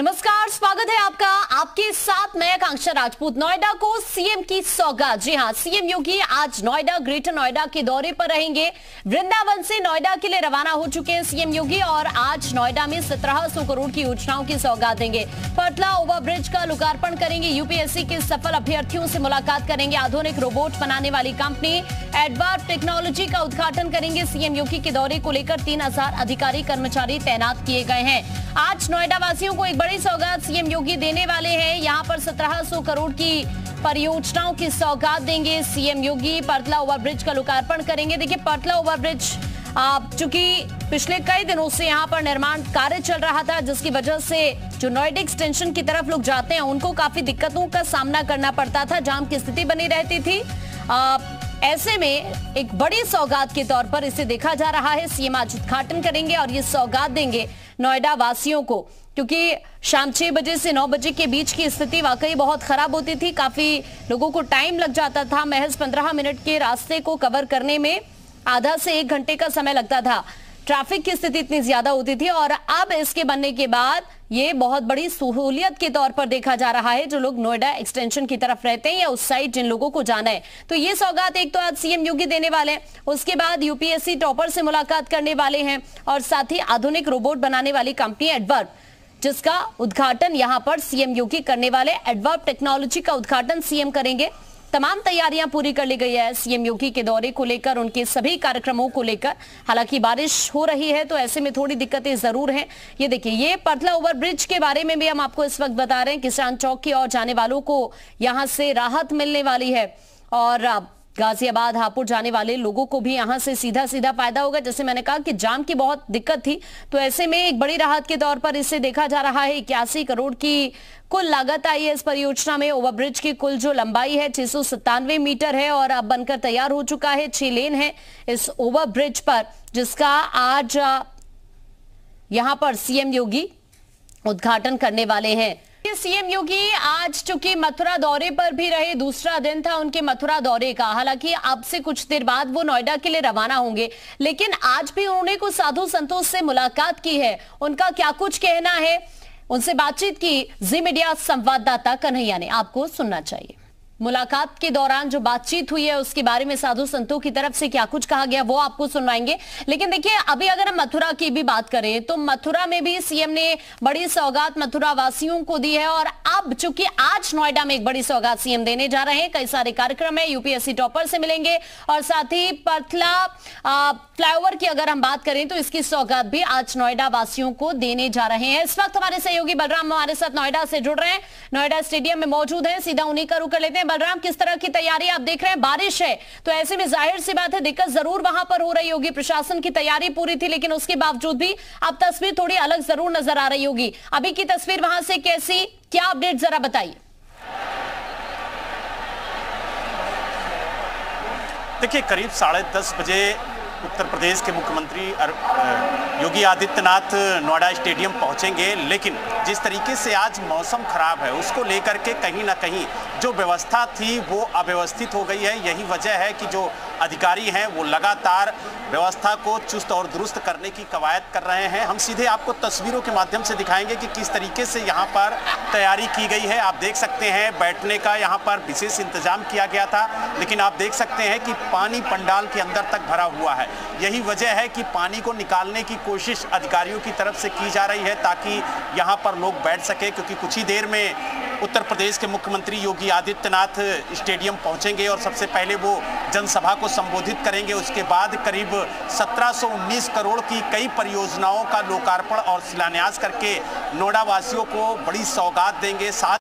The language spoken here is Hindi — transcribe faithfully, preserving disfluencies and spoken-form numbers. नमस्कार, स्वागत है आपका। आपके साथ मैं आकांक्षा राजपूत। नोएडा को सीएम की सौगात। जी हां, सीएम योगी आज नोएडा, ग्रेटर नोएडा के दौरे पर रहेंगे। वृंदावन से नोएडा के लिए रवाना हो चुके हैं सीएम योगी और आज नोएडा में सत्रह सौ करोड़ की योजनाओं की सौगात देंगे। पटला ओवरब्रिज का लोकार्पण करेंगे। यूपीएससी के सफल अभ्यर्थियों से मुलाकात करेंगे। आधुनिक रोबोट बनाने वाली कंपनी एडवर टेक्नोलॉजी का उद्घाटन करेंगे। सीएम योगी के दौरे को लेकर तीन हजार अधिकारी कर्मचारी तैनात किए गए हैं। आज नोएडा वासियों को एक बड़ी सौगात सीएम योगी देने वाले हैं। यहां पर सत्रह सौ करोड़ की परियोजनाओं की सौगात देंगे सीएम योगी। पटला ओवरब्रिज का लोकार्पण करेंगे। देखिए, पटला ओवरब्रिज चूंकि पिछले कई दिनों से यहां पर निर्माण कार्य चल रहा था, जिसकी वजह से जो नोएडा एक्सटेंशन की तरफ लोग जाते हैं उनको काफी दिक्कतों का सामना करना पड़ता था, जाम की स्थिति बनी रहती थी। आ, ऐसे में एक बड़ी सौगात के तौर पर इसे देखा जा रहा है। सीएम आज उद्घाटन करेंगे और ये सौगात देंगे नोएडा वासियों को, क्योंकि शाम छह बजे से नौ बजे के बीच की स्थिति वाकई बहुत खराब होती थी। काफी लोगों को टाइम लग जाता था, महज पंद्रह मिनट के रास्ते को कवर करने में आधा से एक घंटे का समय लगता था। ट्रैफिक की स्थिति इतनी ज्यादा होती थी और अब इसके बनने के बाद ये बहुत बड़ी सहूलियत के तौर पर देखा जा रहा है। जो लोग नोएडा एक्सटेंशन की तरफ रहते हैं या उस साइड जिन लोगों को जाना है, तो ये सौगात एक तो आज सीएम योगी देने वाले हैं। उसके बाद यूपीएससी टॉपर से मुलाकात करने वाले हैं और साथ ही आधुनिक रोबोट बनाने वाली कंपनी एडवर्ब, जिसका उद्घाटन यहाँ पर सीएम योगी करने वाले। एडवर्ब टेक्नोलॉजी का उद्घाटन सीएम करेंगे। तमाम तैयारियां पूरी कर ली गई है सीएम योगी के दौरे को लेकर, उनके सभी कार्यक्रमों को लेकर। हालांकि बारिश हो रही है तो ऐसे में थोड़ी दिक्कतें जरूर हैं। ये देखिए, ये पटला ओवरब्रिज के बारे में भी हम आपको इस वक्त बता रहे हैं। किसान चौक की ओर जाने वालों को यहाँ से राहत मिलने वाली है और गाजियाबाद, हापुड़ जाने वाले लोगों को भी यहाँ से सीधा सीधा फायदा होगा। जैसे मैंने कहा कि जाम की बहुत दिक्कत थी, तो ऐसे में एक बड़ी राहत के तौर पर इसे देखा जा रहा है। इक्यासी करोड़ की कुल लागत आई है इस परियोजना में। ओवरब्रिज की कुल जो लंबाई है छह सौ सत्तानवे मीटर है और अब बनकर तैयार हो चुका है। छह लेन है इस ओवरब्रिज पर, जिसका आज यहाँ पर सीएम योगी उद्घाटन करने वाले हैं। सीएम योगी आज चूंकि मथुरा दौरे पर भी रहे, दूसरा दिन था उनके मथुरा दौरे का। हालांकि अब से कुछ देर बाद वो नोएडा के लिए रवाना होंगे, लेकिन आज भी उन्होंने कुछ साधु संतों से मुलाकात की है। उनका क्या कुछ कहना है, उनसे बातचीत की जी मीडिया संवाददाता कन्हैया ने, आपको सुनना चाहिए। मुलाकात के दौरान जो बातचीत हुई है उसके बारे में साधु संतों की तरफ से क्या कुछ कहा गया वो आपको सुनवाएंगे। लेकिन देखिए, अभी अगर हम मथुरा की भी बात करें तो मथुरा में भी सीएम ने बड़ी सौगात मथुरा वासियों को दी है और अब चूंकि आज नोएडा में एक बड़ी सौगात सीएम देने जा रहे हैं। कई सारे कार्यक्रम है, यूपीएससी टॉपर से मिलेंगे और साथ ही पटला फ्लाईओवर की अगर हम बात करें तो इसकी सौगात भी आज नोएडा वासियों को देने जा रहे हैं। इस वक्त हमारे सहयोगी बलराम हमारे साथ नोएडा से जुड़ रहे हैं, नोएडा स्टेडियम में मौजूद है। सीधा उन्हीं का रुख कर लेते हैं। बलराम, किस तरह की तैयारी आप देख रहे हैं? बारिश है तो ऐसे में जाहिर सी बात है दिक्कत जरूर वहां पर हो रही होगी। प्रशासन की तैयारी पूरी थी लेकिन उसके बावजूद भी अब तस्वीर थोड़ी अलग जरूर नजर आ रही होगी। अभी की तस्वीर वहां से कैसी, क्या अपडेट, जरा बताइए। देखिए, करीब साढ़े दस बजे उत्तर प्रदेश के मुख्यमंत्री योगी आदित्यनाथ नोएडा स्टेडियम पहुंचेंगे, लेकिन जिस तरीके से आज मौसम खराब है उसको लेकर के कहीं ना कहीं जो व्यवस्था थी वो अव्यवस्थित हो गई है। यही वजह है कि जो अधिकारी हैं वो लगातार व्यवस्था को चुस्त और दुरुस्त करने की कवायद कर रहे हैं। हम सीधे आपको तस्वीरों के माध्यम से दिखाएंगे कि किस तरीके से यहाँ पर तैयारी की गई है। आप देख सकते हैं बैठने का यहाँ पर विशेष इंतजाम किया गया था, लेकिन आप देख सकते हैं कि पानी पंडाल के अंदर तक भरा हुआ है। यही वजह है कि पानी को निकालने की कोशिश अधिकारियों की तरफ से की जा रही है ताकि यहाँ पर लोग बैठ सके, क्योंकि कुछ ही देर में उत्तर प्रदेश के मुख्यमंत्री योगी आदित्यनाथ स्टेडियम पहुंचेंगे और सबसे पहले वो जनसभा को संबोधित करेंगे। उसके बाद करीब सत्रह सौ उन्नीस करोड़ की कई परियोजनाओं का लोकार्पण और शिलान्यास करके नोएडा वासियों को बड़ी सौगात देंगे। साथ